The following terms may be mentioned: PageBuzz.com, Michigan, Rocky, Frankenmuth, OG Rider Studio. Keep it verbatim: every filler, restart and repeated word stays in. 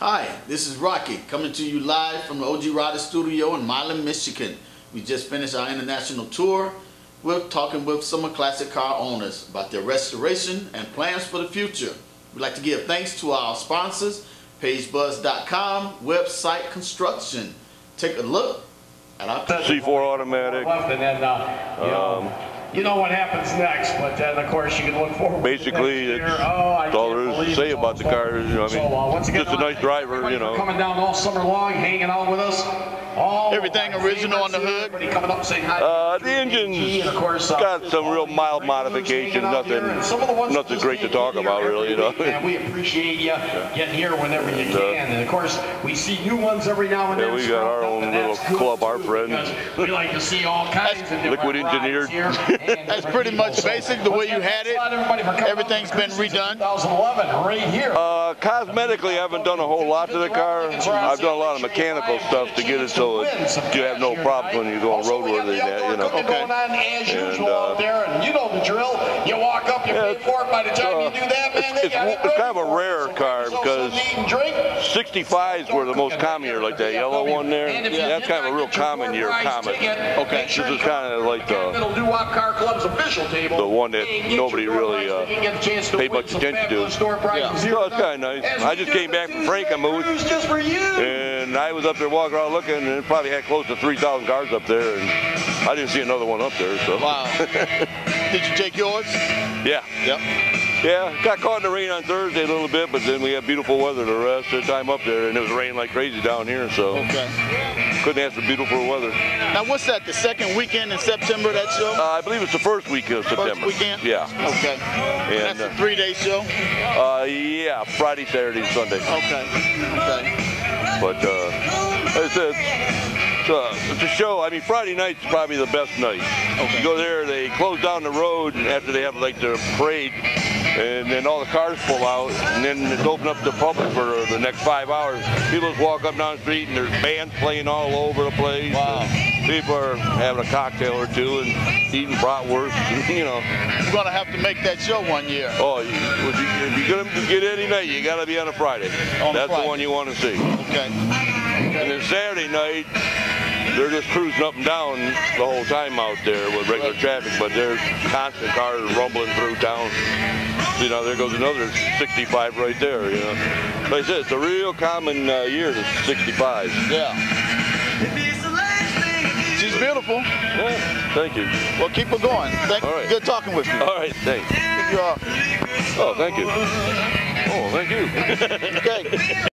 Hi, this is Rocky coming to you live from the O G Rider Studio in Milan, Michigan. We just finished our international tour. We're talking with some classic car owners about their restoration and plans for the future. We'd like to give thanks to our sponsors, PageBuzz dot com, website construction. Take a look at our C four automatic. And then, uh, you know, um, you know what happens next, but then of course you can look forward. Basically, to it's, oh, it's all there is to say about the cars. You know, I mean, so, uh, again, just a nice driver. You know, coming down all summer long, hanging out with us. All everything original on the hood. Coming up saying hi. Uh, the engine's and of course, uh, got some real mild modifications. Nothing, nothing great to talk about, really. You know, and we appreciate you getting here whenever you can. And of course, we see new ones every now and then. Yeah, we got our own little club, our friends. We like to see all kinds of liquid engineered. That's pretty much basic the way you had it. Everything's been redone. Uh, cosmetically, I haven't done a whole lot to the car. I've done a lot of mechanical stuff to get it so it, you have no problems when you go on the road with it. You know. Okay. And uh, you know the drill. You walk up, you pay for it. By the time you do that, man, they got it. It's kind of a rare car because sixty-fives were the most common year, like that yellow one there. That's kind of a real common year comet. Okay. This is kind of like the. Club's official table, the one that nobody really uh, paid much attention to. Yeah. So it's kind of nice. I just came back from Frankenmuth, and I was up there walking around looking, and it probably had close to three thousand cars up there, and I didn't see another one up there. So. Wow. Did you take yours? Yeah. Yep. Yeah, got caught in the rain on Thursday a little bit, but then we had beautiful weather the rest of the time up there, and it was raining like crazy down here, so okay. Couldn't ask for beautiful weather. Now, what's that, the second weekend in September, that show? Uh, I believe it's the first week of September. First weekend? Yeah. Okay. And, and that's a three-day show? Uh, yeah, Friday, Saturday, and Sunday. Okay. Okay. But, uh, it's, it's, uh, it's a show. I mean, Friday night's probably the best night. Okay. You go there, they close down the road after they have, like, their parade. And then all the cars pull out, and then it's open up to the public for the next five hours. People just walk up down the street, and there's bands playing all over the place. Wow. People are having a cocktail or two and eating bratwurst, and, you know. You're going to have to make that show one year. Oh, you, if you're going to get any night, you got to be on a Friday. On That's Friday. The one you want to see. Okay. Okay. And then Saturday night, they're just cruising up and down the whole time out there with regular right. traffic, but there's constant cars rumbling through town. You know, there goes another sixty-five right there, you know. Like I said, it's a real common uh, year, the sixty-five. Yeah. She's beautiful. Yeah, thank you. Well, keep her going. Thank All right. Good talking with you. All right, thanks. Thank you all. Oh, thank you. Oh, thank you. Okay.